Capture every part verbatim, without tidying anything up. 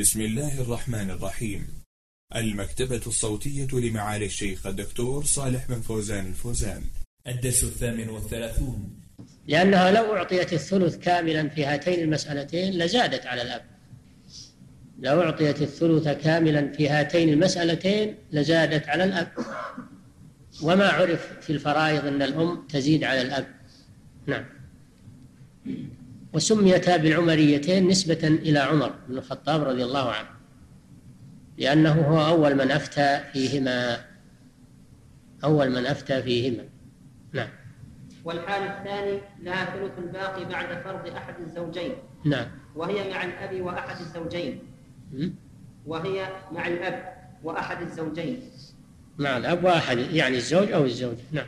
بسم الله الرحمن الرحيم. المكتبة الصوتية لمعالي الشيخ الدكتور صالح بن فوزان الفوزان. الدرس الثامن والثلاثون. لأنها لو أعطيت الثلث كاملا في هاتين المسألتين لزادت على الأب. لو أعطيت الثلث كاملا في هاتين المسألتين لزادت على الأب. وما عرف في الفرائض أن الأم تزيد على الأب. نعم. وسميتا بالعمريتين نسبة إلى عمر بن الخطاب رضي الله عنه، لأنه هو أول من أفتى فيهما أول من أفتى فيهما. نعم. والحال الثاني لها ثلث الباقي بعد فرض أحد الزوجين. نعم. وهي مع الأب وأحد الزوجين. وهي مع الأب وأحد الزوجين. مع الأب وأحد يعني الزوج أو الزوجة. نعم.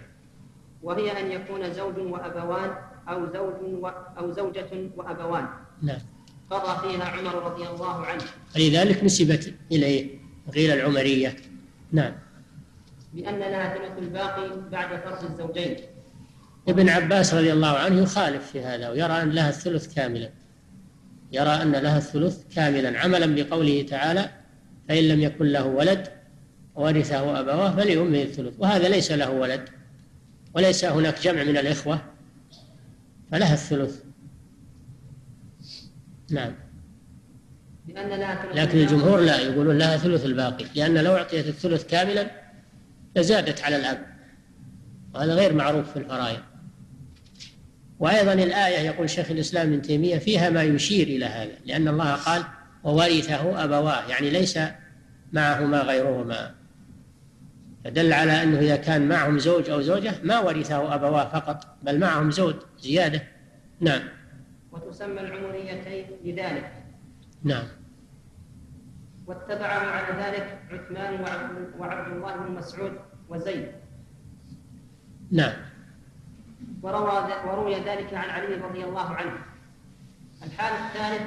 وهي أن يكون زوج وأبوان أو زوج و... أو زوجة وأبوان. نعم. قضى فيها عمر رضي الله عنه، لذلك نسبت إليه غير العمرية. نعم. بأن لها ثلث الباقي بعد فرض الزوجين. ابن عباس رضي الله عنه يخالف في هذا ويرى أن لها الثلث كاملا، يرى أن لها الثلث كاملا عملا بقوله تعالى: فإن لم يكن له ولد ورثه أبواه فلأمه الثلث. وهذا ليس له ولد وليس هناك جمع من الإخوة فلها الثلث. نعم. لكن الجمهور لا، يقولون لها ثلث الباقي، لأن لو أعطيت الثلث كاملا لزادت على الأب، وهذا غير معروف في الفرائض. وأيضا الآية يقول شيخ الإسلام ابن تيمية فيها ما يشير إلى هذا، لأن الله قال: وورثه أبواه، يعني ليس معهما غيرهما، فدل على أنه إذا كان معهم زوج أو زوجة ما ورثه أبواه فقط، بل معهم زوج زيادة. نعم. وتسمى العمريتين لذلك. نعم. واتبعه على ذلك عثمان وعبد الله بن مسعود وزيد. نعم. وروي ذلك عن علي رضي الله عنه. الحال الثالث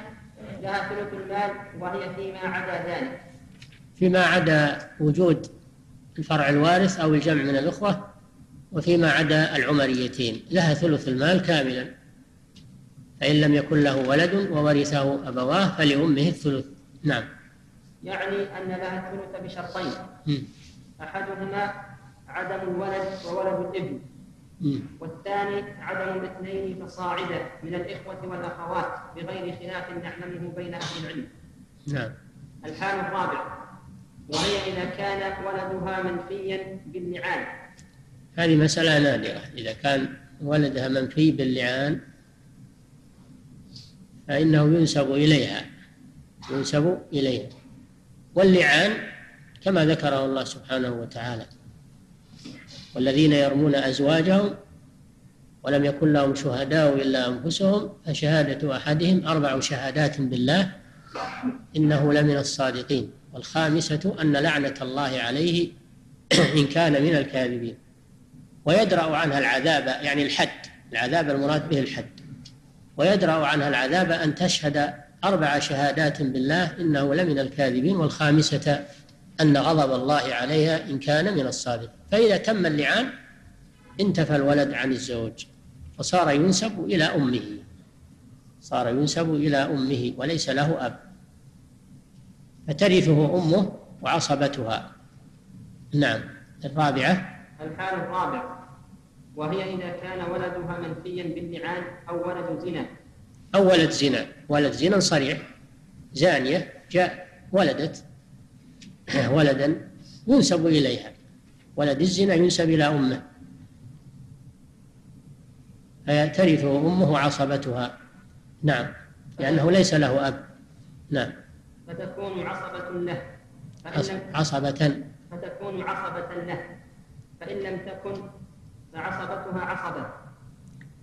لها ثلث المال، وهي فيما عدا ذلك، فيما عدا وجود الفرع الوارث أو الجمع من الأخوة، وفيما عدا العمريتين لها ثلث المال كاملا. فإن لم يكن له ولد وورثه أبواه فلأمه الثلث. نعم. يعني أن لها الثلث بشرطين: أحدهما عدم الولد وولد الابن، والثاني عدم الاثنين فصاعدا من الإخوة والأخوات بغير خلاف نعلمه بين أهل العلم. نعم. الحال الرابع، وهي إذا كان ولدها منفيا باللعان. هذه مسألة نادرة، إذا كان ولدها منفي باللعان فإنه ينسب إليها ينسب إليها واللعان كما ذكره الله سبحانه وتعالى: والذين يرمون أزواجهم ولم يكن لهم شهداء إلا أنفسهم فشهادة أحدهم أربع شهادات بالله إنه لمن الصادقين، والخامسة أن لعنة الله عليه إن كان من الكاذبين. ويدرأ عنها العذاب، يعني الحد، العذاب المراد به الحد، ويدرأ عنها العذاب أن تشهد أربع شهادات بالله إنه لمن الكاذبين، والخامسة أن غضب الله عليها إن كان من الصادقين. فإذا تم اللعان انتفى الولد عن الزوج وصار ينسب إلى أمه، صار ينسب إلى أمه وليس له أب، فترثه أمه وعصبتها. نعم. الرابعة. الحال الرابع، وهي إذا كان ولدها منفيا باللعان أو ولد زنا. أو ولد زنا، ولد زنا صريح، زانية جاء ولدت ولدا ينسب إليها، ولد الزنا ينسب إلى أمه فترثه أمه وعصبتها. نعم. لأنه ليس له أب. نعم. فتكون عصبة له، عصبة فتكون عصبة له، فإن لم تكن فعصبتها عصبة،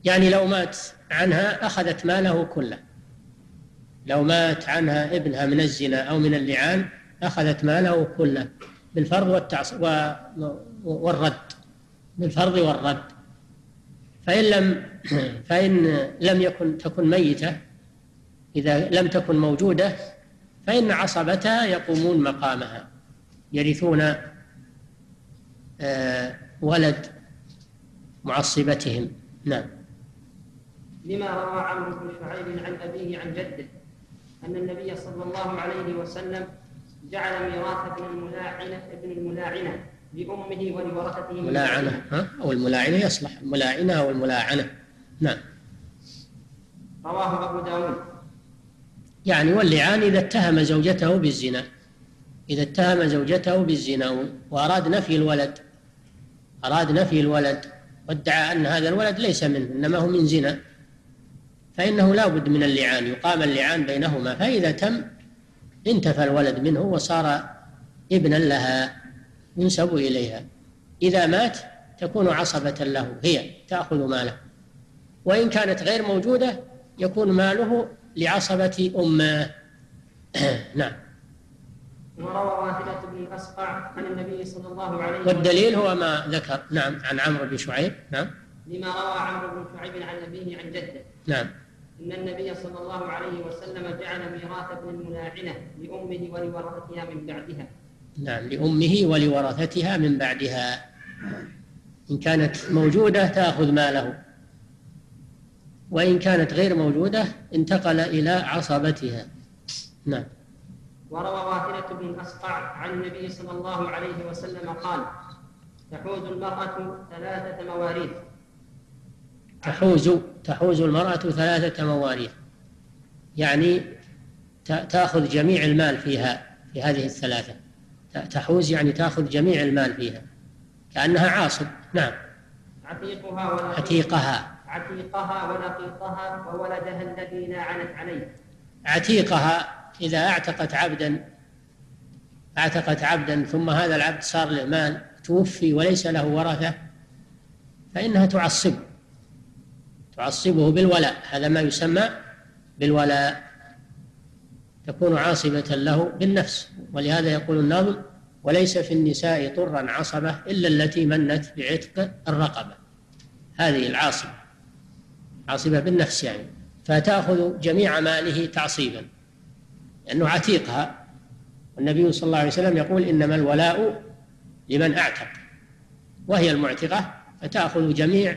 يعني لو مات عنها أخذت ماله كله، لو مات عنها ابنها من الزنا أو من اللعان أخذت ماله كله بالفرض والتعص... و... والرد بالفرض والرد. فإن لم فإن لم يكن تكن ميتة، إذا لم تكن موجودة فإن عصبتها يقومون مقامها، يرثون ولد معصبتهم. نعم. لما روى عمرو بن شعيب عن أبيه عن جده أن النبي صلى الله عليه وسلم جعل ميراث ابن الملاعنة ابن الملاعنة بأمه ولورثته ملاعنة ها أو الملاعنة يصلح الملاعنة أو الملاعنة نعم. رواه أبو داود. يعني واللعان إذا اتهم زوجته بالزنا، إذا اتهم زوجته بالزنا وأراد نفي الولد، أراد نفي الولد وادعى أن هذا الولد ليس منه إنما هو من زنا، فإنه لا بد من اللعان، يقام اللعان بينهما، فإذا تم انتفى الولد منه وصار ابنا لها ينسب إليها. إذا مات تكون عصبة له، هي تأخذ ماله، وإن كانت غير موجودة يكون ماله لعصبة أمه. نعم. وروى واثلة بن الأسقع عن النبي صلى الله عليه وسلم، والدليل هو ما ذكر نعم عن عمرو بن شعيب نعم لما روى عمرو بن شعيب عن أبيه عن جده نعم إن النبي صلى الله عليه وسلم جعل ميراث ابن الملاعنة لأمه ولورثتها من بعدها نعم لأمه ولورثتها من بعدها، إن كانت موجودة تأخذ ماله، وإن كانت غير موجودة انتقل إلى عصبتها. نعم. وروى واثلة بن الأسقع عن النبي صلى الله عليه وسلم قال: تحوز المرأة ثلاثة مواريث. تحوز تحوز المرأة ثلاثة مواريث، يعني تأخذ جميع المال فيها في هذه الثلاثة. تحوز يعني تأخذ جميع المال فيها، كأنها عاصب. نعم. عتيقها ولا عتيقها. عتيقها ونقيطها وولدها الذي لاعنت عليه. عتيقها إذا أعتقت عبدا، أعتقت عبدا ثم هذا العبد صار له مال توفي وليس له ورثة، فإنها تعصبه تعصبه بالولاء، هذا ما يسمى بالولاء، تكون عاصبة له بالنفس. ولهذا يقول الناظم: وليس في النساء طرا عصبة إلا التي منت بعتق الرقبة، هذه العاصبة، عاصبة بالنفس يعني، فتأخذ جميع ماله تعصيبا لأنه عتيقها. والنبي صلى الله عليه وسلم يقول: إنما الولاء لمن أعتق، وهي المعتقة، فتأخذ جميع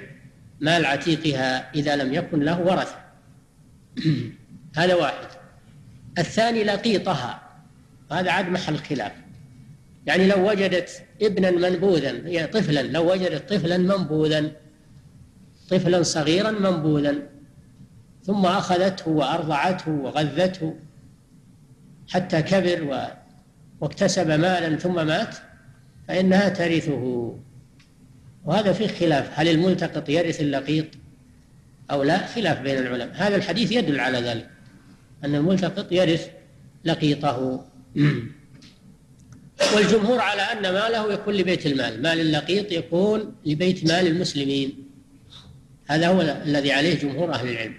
مال عتيقها إذا لم يكن له ورثة. هذا واحد. الثاني لقيطها، هذا عاد محل خلاف، يعني لو وجدت ابنا منبوذا، يعني طفلا، لو وجدت طفلا منبوذا، طفلا صغيرا منبوذا، ثم أخذته وأرضعته وغذته حتى كبر و... واكتسب مالا ثم مات، فإنها ترثه. وهذا فيه خلاف، هل الملتقط يرث اللقيط أو لا؟ خلاف بين العلماء. هذا الحديث يدل على ذلك، أن الملتقط يرث لقيطه. والجمهور على أن ماله يكون لبيت المال، مال اللقيط يكون لبيت مال المسلمين، هذا هو الذي عليه جمهور أهل العلم،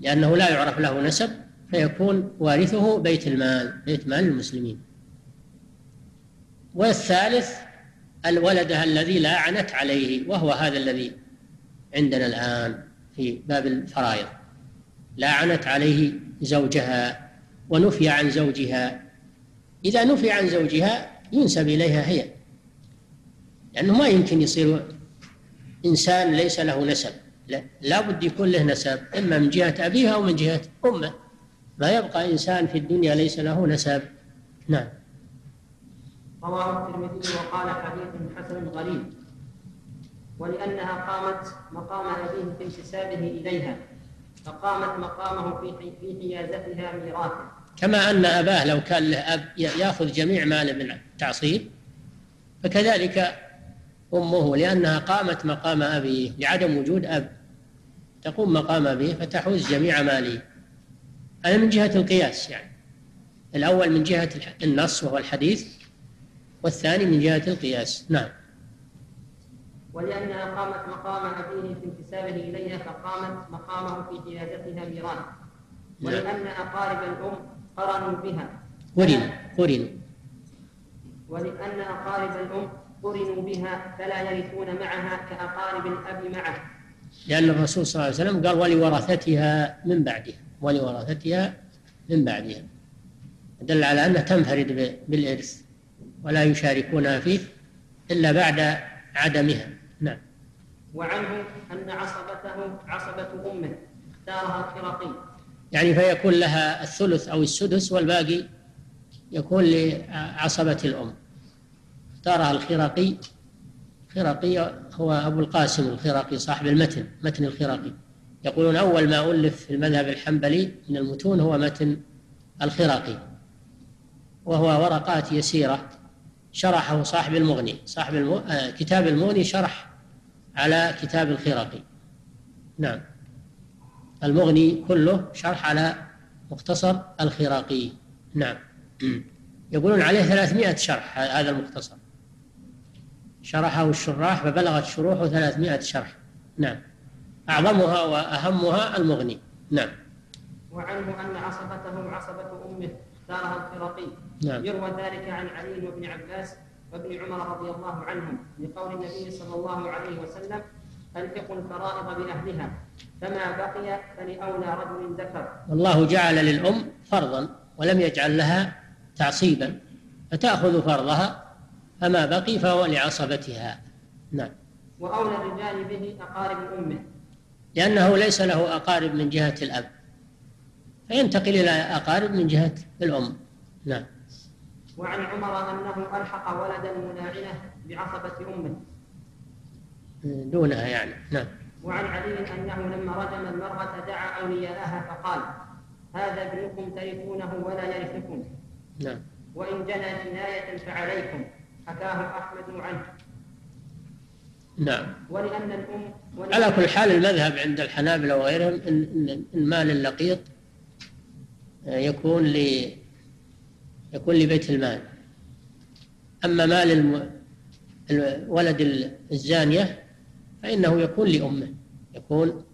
لأنه لا يعرف له نسب، فيكون وارثه بيت المال، بيت مال المسلمين. والثالث الولدها الذي لاعنت عليه، وهو هذا الذي عندنا الآن في باب الفرائض، لاعنت عليه زوجها ونفي عن زوجها. إذا نفي عن زوجها ينسب إليها هي، لأنه ما يمكن يصير إنسان ليس له نسب، لا, لا بد يكون له نسب، إما من جهة أبيه أو من جهة أمه، لا يبقى إنسان في الدنيا ليس له نسب. نعم. رواه الترمذي وقال: حديث حسن غريب، ولأنها قامت مقام أبيه في انتسابه إليها، فقامت مقامه في حيازتها ميراثه، كما أن أباه لو كان له أب يأخذ جميع ماله من التعصيب، فكذلك أمه، لأنها قامت مقام أبيه لعدم وجود أب، تقوم مقام أبيه فتحوز جميع ماله. أنا من جهة القياس يعني، الأول من جهة النص وهو الحديث، والثاني من جهة القياس. نعم. ولأنها قامت مقام أبيه في انتسابه إليها، فقامت مقامه في جيادتها ميراث. ولأن أقارب الأم قرنوا بها، قرنوا قرنوا ولأن أقارب الأم قرنوا بها فلا يرثون معها كأقارب الأب معه، لأن الرسول صلى الله عليه وسلم قال: ولورثتها من بعدها، ولورثتها من بعدها، دل على أنها تنفرد بالإرث ولا يشاركونها فيه إلا بعد عدمها. نعم. وعنه أن عصبته عصبة أمه اختارها الخرقي، يعني فيكون لها الثلث أو السدس والباقي يكون لعصبة الأم. اختارها الخرقي. الخرقي هو أبو القاسم الخرقي صاحب المتن، متن الخرقي. يقولون أول ما ألف في المذهب الحنبلي من المتون هو متن الخرقي، وهو ورقات يسيرة شرحه صاحب المغني، صاحب المو... آه كتاب المغني شرح على كتاب الخرقي. نعم، المغني كله شرح على مختصر الخرقي. نعم، يقولون عليه ثلاثمائة شرح. هذا المختصر شرحه الشراح فبلغت شروحه ثلاثمائة شرح. نعم، أعظمها وأهمها المغني. نعم، وعنه أن عصبته عصبة أمه اختارها الخرقي. نعم، يروى ذلك عن علي وابن عباس وابن عمر رضي الله عنهم لقول النبي صلى الله عليه وسلم: ألحقوا الفرائض بأهلها فما بقي فلأولى رجل ذكر. والله جعل للأم فرضا ولم يجعل لها تعصيبا، فتأخذ فرضها فما بقي فهو لعصبتها. نعم، وأولى الرجال به أقارب أمه، لأنه ليس له أقارب من جهة الأب فينتقل إلى أقارب من جهة الأم. نعم، وعن عمر أنه ألحق ولدا مناعنه بعصبة أمه دونها يعني. نعم، وعن علي أنه لما رجم المرأة دعا أولياءها فقال: هذا ابنكم ترثونه ولا يرثكم. نعم، وإن جنى جناية فعليكم. حكاه أحمد عنه. نعم، ولأن الأم ولأن على كل حال المذهب عند الحنابلة وغيرهم إن المال اللقيط يكون لي يكون لبيت المال، أما مال الم... الولد الزانية فإنه يكون لأمه، يكون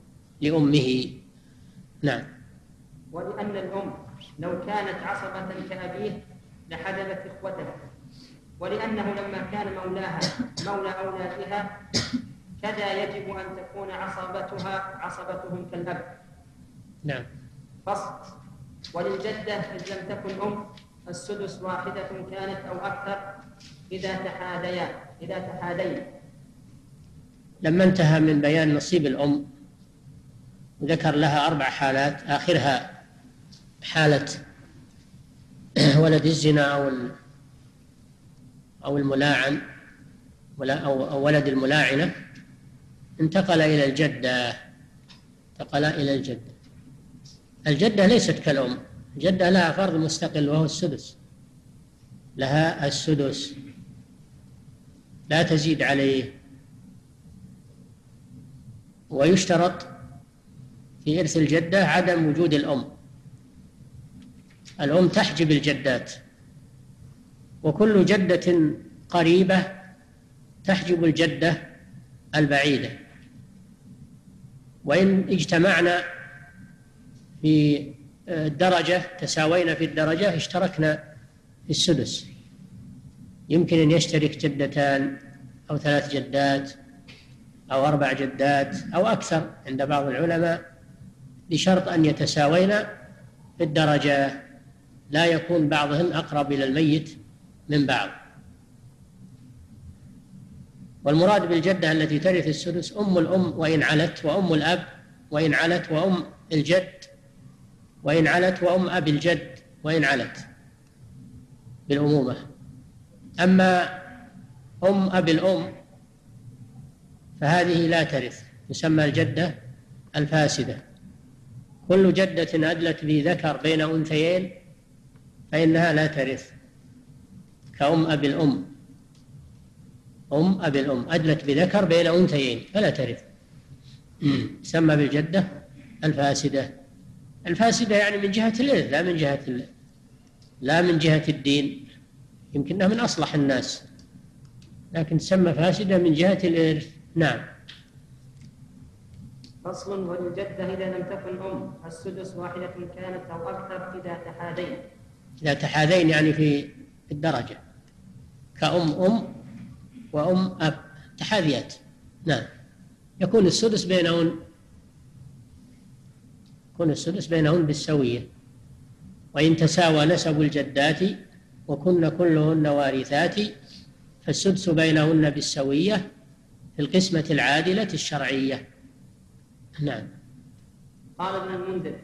لأمه. نعم، ولأن الأم لو كانت عصبة كأبيه لحجبت إخوتها، ولأنه لما كان مولاها مولى أولادها كذا يجب أن تكون عصبتها عصبتهم كالأب. نعم، فصل. وللجدة إذ لم تكن أم السدس واحدة كانت أو أكثر إذا تحاديا إذا تحاديا. لما انتهى من بيان نصيب الأم ذكر لها أربع حالات، آخرها حالة ولد الزنا أو أو الملاعن أو ولد الملاعنة، انتقل إلى الجدة. انتقل إلى الجدة. الجدة ليست كالأم، الجدة لها فرض مستقل وهو السدس، لها السدس لا تزيد عليه. ويشترط في إرث الجدة عدم وجود الأم، الأم تحجب الجدات، وكل جدة قريبة تحجب الجدة البعيدة، وإن اجتمعنا في الدرجة تساوينا في الدرجة اشتركنا في السدس. يمكن أن يشترك جدتان أو ثلاث جدات أو أربع جدات أو أكثر عند بعض العلماء، بشرط أن يتساوينا في الدرجة، لا يكون بعضهن أقرب إلى الميت من بعض. والمراد بالجدة التي ترث السدس أم الأم وإن علت، وأم الأب وإن علت، وأم الجد وإن علت، وأم أبي الجد وإن علت بالأمومة. أما أم أبي الأم فهذه لا ترث، تسمى الجدة الفاسدة. كل جدة أدلت بذكر بين أنثيين فإنها لا ترث، كأم أبي الأم. أم أبي الأم أدلت بذكر بين أنثيين فلا ترث، تسمى بالجدة الفاسدة. الفاسدة يعني من جهة الإرث، لا من جهة ال... لا من جهة الدين، يمكنها من أصلح الناس، لكن تسمى فاسدة من جهة الإرث. نعم، فصل. والجدة إذا لم تكن أم السدس واحدة كانت أو أكثر إذا تحادين. إذا تحادين يعني في الدرجة، كأم أم وأم أب، تحاذيات. نعم، يكون السدس بينهن يكون السدس بينهن بالسوية. وإن تساوى نسب الجدات وكن كلهن وارثات فالسدس بينهن بالسوية في القسمة العادلة الشرعية. نعم، قال ابن المنذر: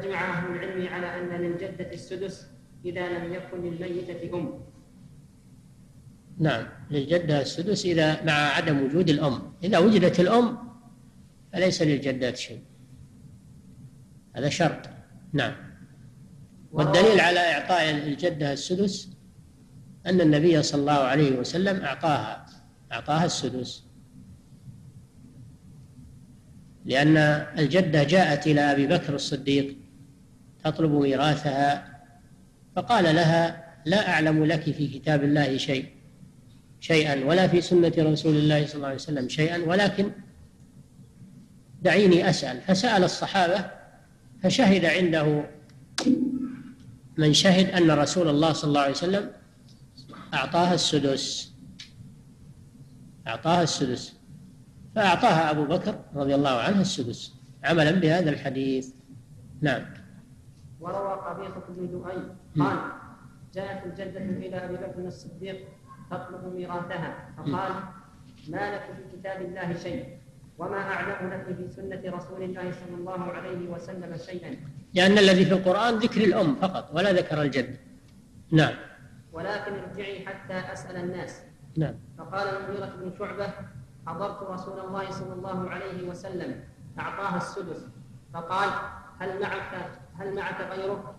فاجمع أهل العلم على أن للجدة السدس إذا لم يكن للميتة أم. نعم، للجدة السدس إذا مع عدم وجود الأم، إذا وجدت الأم فليس للجدات شيء، هذا شرط. نعم، والدليل على إعطاء الجدة السدس أن النبي صلى الله عليه وسلم أعطاها أعطاها السدس، لأن الجدة جاءت إلى أبي بكر الصديق تطلب ميراثها فقال لها: لا أعلم لك في كتاب الله شيء شيئا ولا في سنة رسول الله صلى الله عليه وسلم شيئا، ولكن دعيني أسأل. فسأل الصحابة فشهد عنده من شهد أن رسول الله صلى الله عليه وسلم أعطاها السدس أعطاها السدس فأعطاها أبو بكر رضي الله عنه السدس عملا بهذا الحديث. نعم. وروى قبيصة بن ذؤيب قال: جاءت الجدة إلى أبي بكر الصديق تطلب ميراثها فقال: ما لك في كتاب الله شيء وما أعلم لك في سنة رسول الله صلى الله عليه وسلم شيئا، لأن الذي في القرآن ذكر الأم فقط ولا ذكر الجد. نعم. ولكن ارجعي حتى أسأل الناس. نعم. فقال المغيرة بن شعبة: حضرت رسول الله صلى الله عليه وسلم أعطاها السدس فقال: هل معك هل معك غيره؟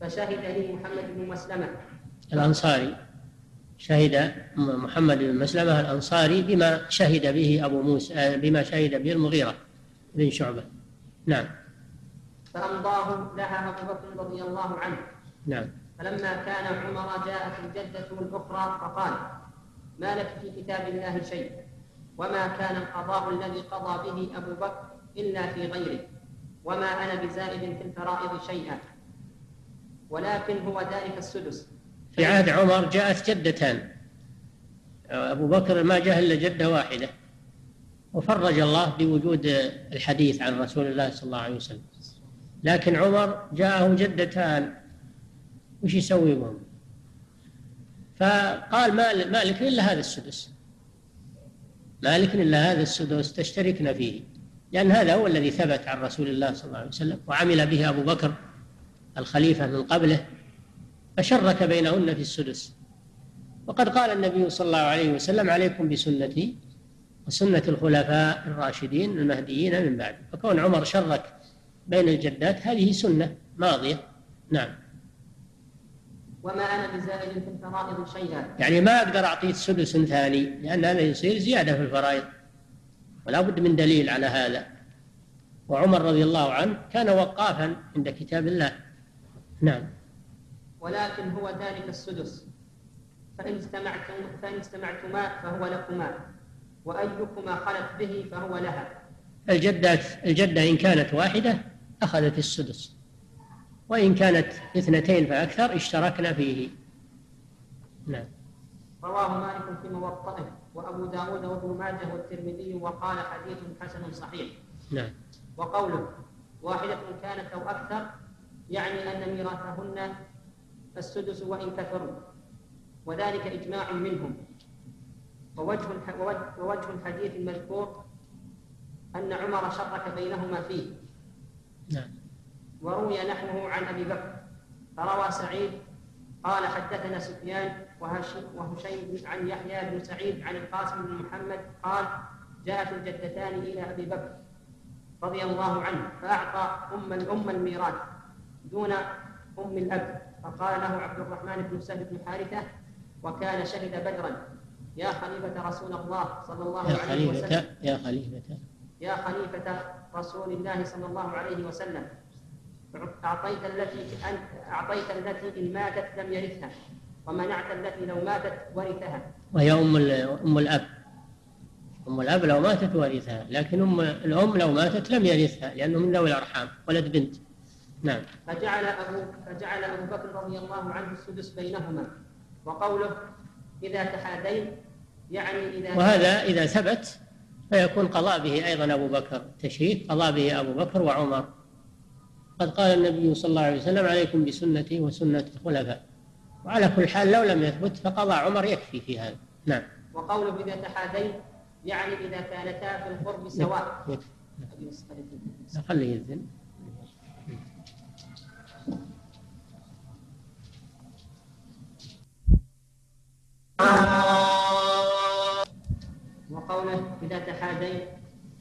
فشهد لي محمد بن مسلمة الأنصاري، شهد محمد بن مسلمة الأنصاري بما شهد به أبو موسى بما شهد به المغيرة بن شعبة. نعم. فأمضاه لها أبو بكر رضي الله عنه. نعم. فلما كان عمر جاءت الجدة الأخرى فقال: ما لك في كتاب الله شيء وما كان القضاء الذي قضى به أبو بكر إلا في غيره، وما أنا بزائد في الفرائض شيئا، ولكن هو ذلك السدس. في عهد عمر جاءت جدتان، أبو بكر ما جاء إلا جدة واحدة، وفرج الله بوجود الحديث عن رسول الله صلى الله عليه وسلم، لكن عمر جاءه جدتان وش يسوي بهم؟ فقال: ما لك إلا هذا السدس مالك إلا هذا السدس تشتركنا فيه، لأن هذا هو الذي ثبت عن رسول الله صلى الله عليه وسلم وعمل به أبو بكر الخليفة من قبله، فشرك بينهن في السدس. وقد قال النبي صلى الله عليه وسلم: عليكم بسنتي وسنة الخلفاء الراشدين المهديين من بعد. فكون عمر شرك بين الجدات هذه سنة ماضية. نعم. وما أنا بزائد في الفرائض شيئا، يعني ما أقدر أعطيه سدس ثاني، لأن هذا يصير زيادة في الفرائض، ولا بد من دليل على هذا. وعمر رضي الله عنه كان وقافا عند كتاب الله. نعم. ولكن هو ذلك السدس، فإن اجتمعتما فهو لكما، وأيكما خلت به فهو لها. الجدة الجدة إن كانت واحدة أخذت السدس، وإن كانت اثنتين فأكثر اشتركنا فيه. نعم. رواه مالك في موطئه وأبو داود وابن ماجه والترمذي وقال: حديث حسن صحيح. نعم. وقوله: واحدة كانت أو أكثر، يعني أن ميراثهن السدس وإن كثروا، وذلك إجماع منهم. ووجه ووجه الحديث المذكور أن عمر شرك بينهما فيه. نعم. وروي نحوه عن أبي بكر. فروى سعيد قال: حدثنا سفيان وهشيم عن يحيى بن سعيد عن القاسم بن محمد قال: جاءت الجدتان إلى أبي بكر رضي الله عنه فأعطى أم الأم الميراث دون أم الأب، فقال له عبد الرحمن بن سبت الحارثة، وكان شهد بدرا: يا خليفة رسول الله صلى الله عليه وسلم، يا خليفة يا خليفة رسول الله صلى الله عليه وسلم، أعطيت التي أعطيت التي إن ماتت لم يرثها، ومنعت التي لو ماتت ورثها. وهي أم أم الأب، أم الأب لو ماتت ورثها، لكن أم الأم لو ماتت لم يرثها لأنه من ذوي الأرحام ولد بنت. نعم. فجعل أبو فجعل أبو بكر رضي الله عنه السدس بينهما. وقوله: إذا تحادين، يعني إذا، وهذا إذا ثبت فيكون قضاء به أيضا أبو بكر، تشريك قضاء به أبو بكر وعمر. قد قال النبي صلى الله عليه وسلم: عليكم بسنتي وسنة الخلفاء. وعلى كل حال لو لم يثبت فقضى عمر يكفي في هذا. نعم. وقوله: إذا تحاديت، يعني إذا كانتا في القرب سواء. يكفي. خليه يذن. إذا تحاذيا،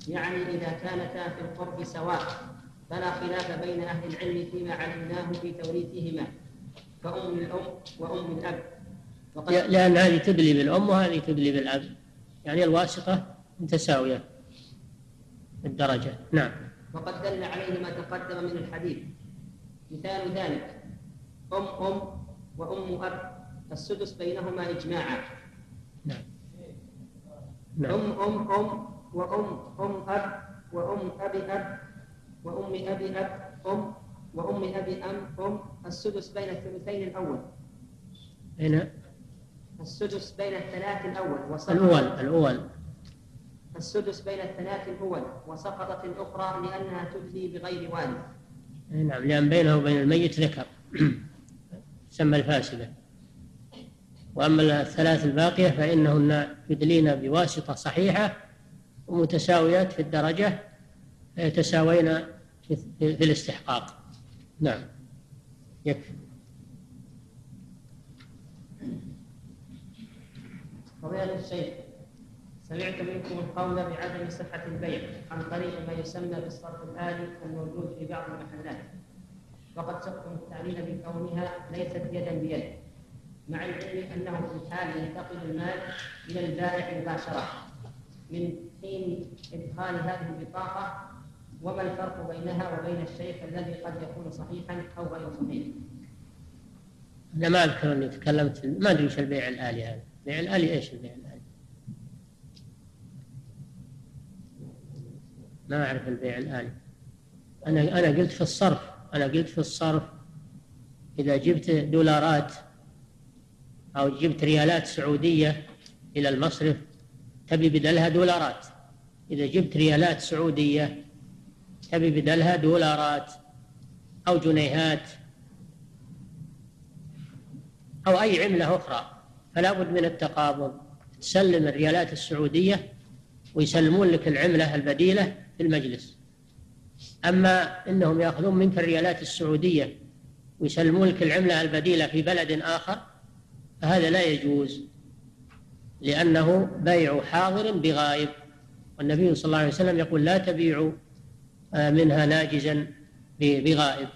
يعني إذا كانتا في القرب سواء فلا خلاف بين أهل العلم فيما علمناه في توريثهما، فأم الأم وأم الأب. لأن هذه تدلي بالأم وهذه تدلي بالأب، يعني الواسطة متساوية بالدرجة. نعم. وقد دل عليه ما تقدم من الحديث. مثال ذلك أم أم وأم أب، السدس بينهما إجماعا. نعم. نعم. أم أم أم وأم أم أب وأم أب أب وأم أب أب أم وأم أب أم أم، السدس بين الثلثين الأول. هنا السدس بين الثلاث الأول وسقط الأول الأول السدس بين الثلاث الأول وسقطت الأخرى لأنها تدلي بغير والد. نعم، لأن بينه وبين الميت ذكر سمى الفاسدة. وأما الثلاث الباقية فإنهن يدلين بواسطة صحيحة ومتساويات في الدرجة، يتساوين في الاستحقاق. نعم، يكفي. فضيلة الشيخ، سمعت منكم القول بعدم صحة البيع عن طريق ما يسمى بالصرف الآلي الموجود في بعض المحلات، وقد سقتم التعليل بكونها ليست يدا بيد، مع العلم أنه في الحال ينتقل المال إلى البائع مباشرة من حين إدخال هذه البطاقة، وما الفرق بينها وبين الشيخ الذي قد يكون صحيحا أو غير صحيح؟ أنا ما أذكر أني تكلمت، ما أدري إيش البيع الآلي هذا. البيع الآلي إيش البيع الآلي؟ ما أعرف البيع الآلي. أنا أنا قلت في الصرف، أنا قلت في الصرف إذا جبت دولارات أو جبت ريالات سعودية إلى المصرف تبي بدلها دولارات، إذا جبت ريالات سعودية تبي بدلها دولارات أو جنيهات أو أي عملة أخرى، فلا بد من التقابض. تسلم الريالات السعودية ويسلمون لك العملة البديلة في المجلس. أما إنهم يأخذون منك الريالات السعودية ويسلمون لك العملة البديلة في بلد آخر، فهذا لا يجوز، لأنه بيع حاضر بغائب، والنبي صلى الله عليه وسلم يقول لا تبيعوا منها ناجزا بغائب،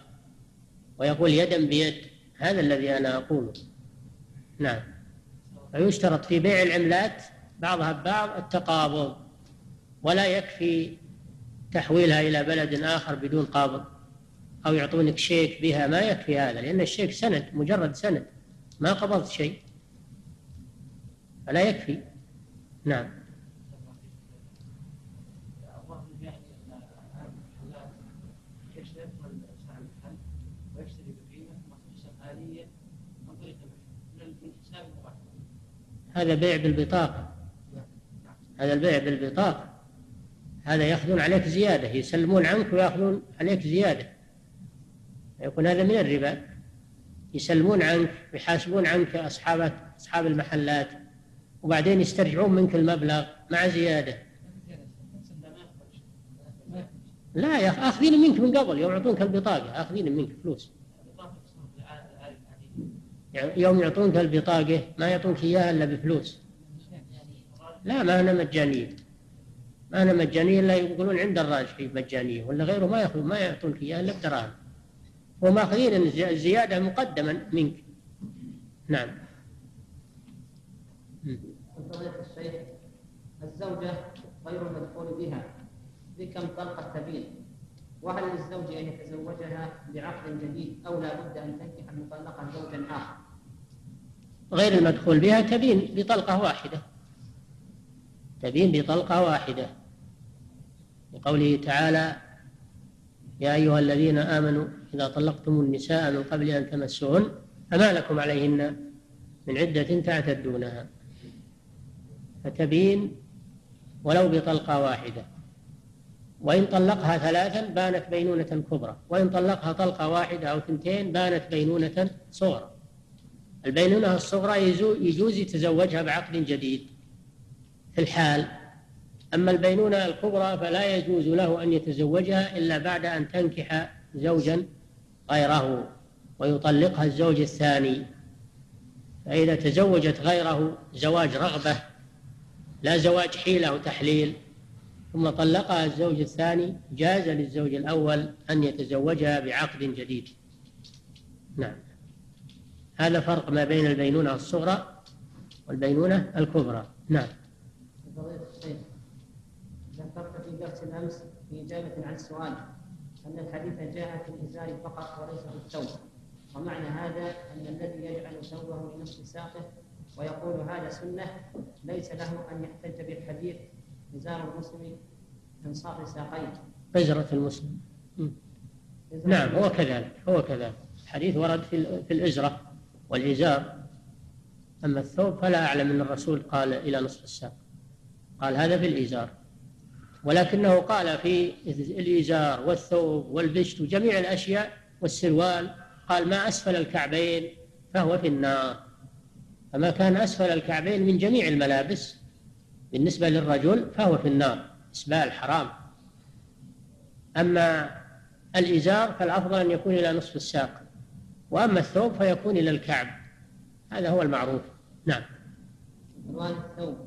ويقول يدا بيد. هذا الذي أنا أقوله. نعم. فيشترط في بيع العملات بعضها ببعض التقابض، ولا يكفي تحويلها إلى بلد آخر بدون قابض أو يعطونك شيك بها، ما يكفي هذا، لأن الشيك سند، مجرد سند، ما قبضت شيء، فلا يكفي. نعم. هذا بيع بالبطاقة، هذا البيع بالبطاقة، هذا يأخذون عليك زيادة، يسلمون عنك ويأخذون عليك زيادة، يكون هذا من الربا. يسلمون عنك ويحاسبون عنك أصحاب أصحاب المحلات، وبعدين يسترجعون منك المبلغ مع زيادة. لا يا أخي، أخذين منك من قبل، يوم يعطونك البطاقة أخذين منك فلوس، يوم يعطونك البطاقة ما يعطونك إياها إلا بفلوس. لا، ما أنا مجانية، ما أنا مجانية إلا يقولون عند الراجحي مجانية، ولا غيره ما يأخذ، ما يعطونك إياها إلا بدراهم، وما أخذين الزيادة مقدما منك. نعم. فضيلة الشيخ، الزوجة غير المدخول بها بكم طلقة سبيل، وهل للزوج أن يتزوجها بعقد جديد أو لا بد أن تنكح المطلقة زوجا آخر؟ غير المدخول بها تبين بطلقة واحدة، تبين بطلقة واحدة، لقوله تعالى يا أيها الذين آمنوا إذا طلقتم النساء من قبل أن تمسوهن فما لكم عليهن من عدة تعتدونها، فتبين ولو بطلقة واحدة. وإن طلقها ثلاثا بانت بينونة كبرى، وإن طلقها طلقة واحدة أو ثنتين بانت بينونة صغرى. البينونة الصغرى يجوز يتزوجها بعقد جديد في الحال، أما البينونة الكبرى فلا يجوز له أن يتزوجها إلا بعد أن تنكح زوجا غيره ويطلقها الزوج الثاني، فإذا تزوجت غيره زواج رغبة لا زواج حيلة وتحليل. ثم طلقها الزوج الثاني، جاز للزوج الأول أن يتزوجها بعقد جديد. نعم، هذا فرق ما بين البينونة الصغرى والبينونة الكبرى. نعم. فضيلة الشيخ، ذكرت في درس الأمس في إجابة عن السؤال أن الحديث جاء في الإزار فقط وليس في الثوب، ومعنى هذا أن الذي يجعل ثوبه لنصف ساقه ويقول هذا سنة ليس له أن يحتج بالحديث إزار المسلم انصاف ساقيه، إزرة المسلم. نعم، هو كذلك هو كذلك الحديث ورد في في الإزرة والإزار، أما الثوب فلا أعلم أن الرسول قال إلى نصف الساق، قال هذا في الإزار، ولكنه قال في الإزار والثوب والبشت وجميع الأشياء والسروال، قال ما أسفل الكعبين فهو في النار. فما كان أسفل الكعبين من جميع الملابس بالنسبة للرجل فهو في النار، إسبال حرام. أما الإزار فالأفضل أن يكون إلى نصف الساق، وأما الثوب فيكون إلى الكعب، هذا هو المعروف. نعم. عنوان الثوب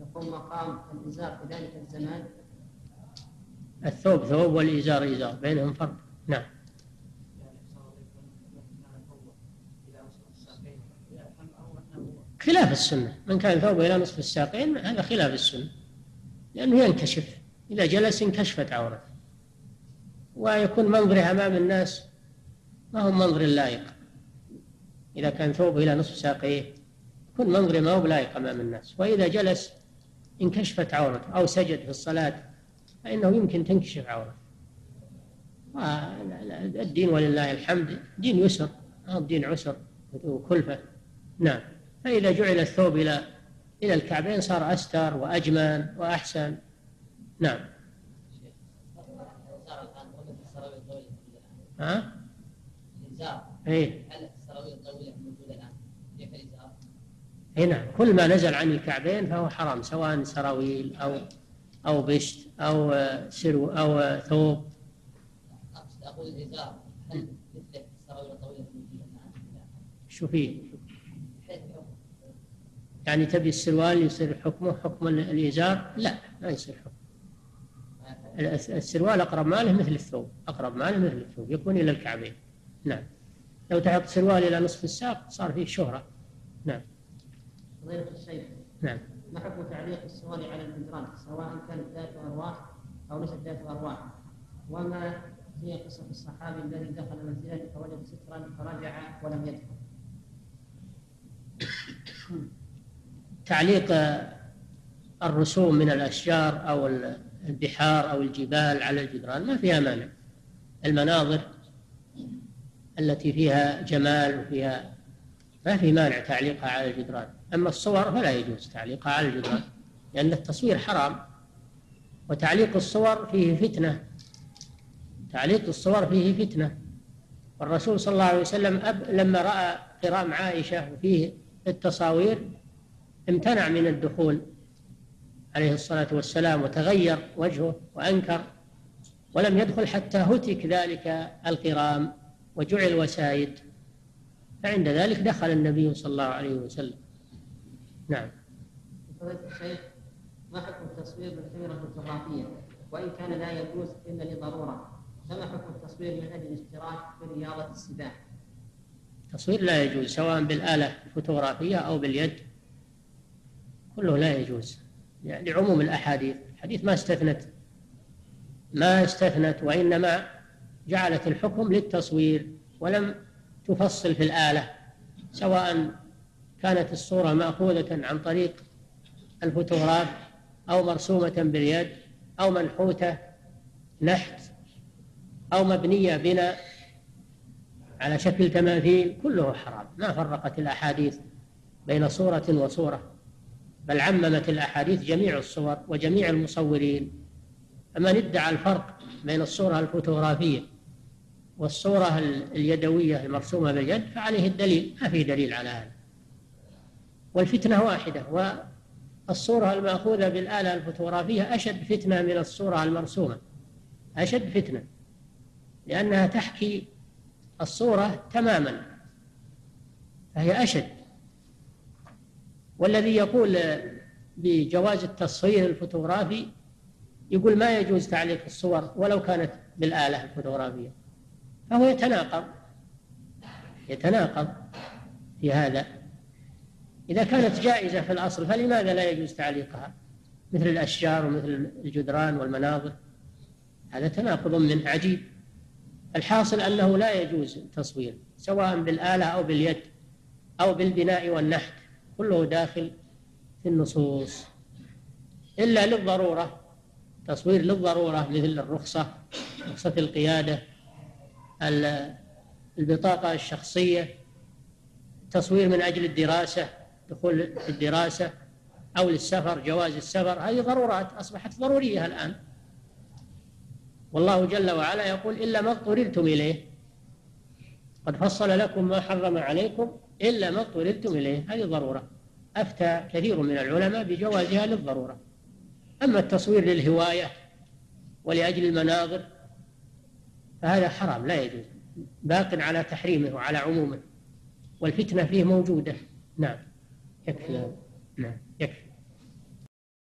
يقوم مقام الإزار في ذلك الزمان. الثوب ثوب والإزار إزار، بينهم فرق. نعم. خلاف السنة، من كان ثوبه إلى نصف الساقين هذا خلاف السنة، لأنه ينكشف، إذا جلس انكشفت عورته، ويكون منظره أمام الناس ما هو منظر لائق. إذا كان ثوبه إلى نصف ساقيه يكون منظره ما هو لائق أمام الناس، وإذا جلس انكشفت عورته، أو سجد في الصلاة فإنه يمكن تنكشف عورته. الدين ولله الحمد دين يسر، ما هو دين عسر وكلفة. نعم. فإذا جعل الثوب إلى إلى الكعبين صار أستر وأجمل وأحسن. نعم. ها؟ الإزار. إيه. هل السراويل الطويلة موجودة الآن؟ كيف الإزار؟ إيه نعم، كل ما نزل عن الكعبين فهو حرام، سواء سراويل أو أو بشت أو سرو أو ثوب. أقصد أقول الإزار هل مثل السراويل الطويلة موجودة الآن؟ شو فيه؟ يعني تبي السروال يصير حكمه حكم الإزار؟ لا، لا يصير حكم السروال، أقرب ماله مثل الثوب، أقرب ماله مثل الثوب، يكون إلى الكعبين. نعم. لو تحط سروال إلى نصف الساق صار فيه شهرة. نعم. فضيلة الشيخ. نعم. ما حكم تعليق السروال على الجدران سواء كانت ذات أرواح أو ليست ذات أرواح؟ وما هي قصة الصحابي الذي دخل منزلا فوجد سترا فرجع ولم يدخل؟ تعليق الرسوم من الأشجار أو البحار أو الجبال على الجدران ما فيها مانع، المناظر التي فيها جمال وفيها ما في مانع تعليقها على الجدران. أما الصور فلا يجوز تعليقها على الجدران، لأن التصوير حرام، وتعليق الصور فيه فتنة، تعليق الصور فيه فتنة. والرسول صلى الله عليه وسلم أب لما رأى قرام عائشة وفيه التصاوير امتنع من الدخول عليه الصلاة والسلام، وتغير وجهه وأنكر ولم يدخل حتى هتك ذلك القرام وجعل وسائد، فعند ذلك دخل النبي صلى الله عليه وسلم. نعم. فضيلة الشيخ، ما حكم التصوير بالكاميرا الفوتوغرافية وإن كان لا يجوز إلا لضرورة؟ فما حكم التصوير من أجل الاشتراك في رياضة السباحة؟ التصوير لا يجوز، سواء بالآلة الفوتوغرافية أو باليد كله لا يجوز، يعني لعموم الأحاديث. الحديث ما استثنت ما استثنت وإنما جعلت الحكم للتصوير ولم تفصل في الآلة، سواء كانت الصورة مأخوذة عن طريق الفوتوغراف أو مرسومة باليد أو منحوتة نحت أو مبنية بناء على شكل تماثيل، كله حرام. ما فرقت الأحاديث بين صورة وصورة، بل عممت الأحاديث جميع الصور وجميع المصورين. فمن ادعى الفرق بين الصورة الفوتوغرافية والصورة اليدوية المرسومة باليد فعليه الدليل، ما في دليل على هذا، والفتنة واحدة، والصورة المأخوذة بالآلة الفوتوغرافية أشد فتنة من الصورة المرسومة، أشد فتنة، لأنها تحكي الصورة تماما فهي أشد. والذي يقول بجواز التصوير الفوتوغرافي يقول ما يجوز تعليق الصور ولو كانت بالآلة الفوتوغرافية، فهو يتناقض يتناقض في هذا. إذا كانت جائزة في الأصل فلماذا لا يجوز تعليقها مثل الأشجار ومثل الجدران والمناظر؟ هذا تناقض من عجيب. الحاصل أنه لا يجوز التصوير سواء بالآلة أو باليد أو بالبناء والنحت، كله داخل في النصوص إلا للضرورة، تصوير للضرورة مثل الرخصة، رخصة القيادة، البطاقة الشخصية، تصوير من أجل الدراسة، دخول الدراسة أو للسفر، جواز السفر، هذه ضرورات أصبحت ضرورية الآن. والله جل وعلا يقول إلا ما اضطررتم إليه، قد فصل لكم ما حرم عليكم إلا ما اضطررتم إليه، هذه ضرورة. أفتى كثير من العلماء بجوازها للضرورة. أما التصوير للهواية ولأجل المناظر فهذا حرام لا يجوز، باق على تحريمه وعلى عمومه، والفتنة فيه موجودة. نعم يكفي. نعم يكفي.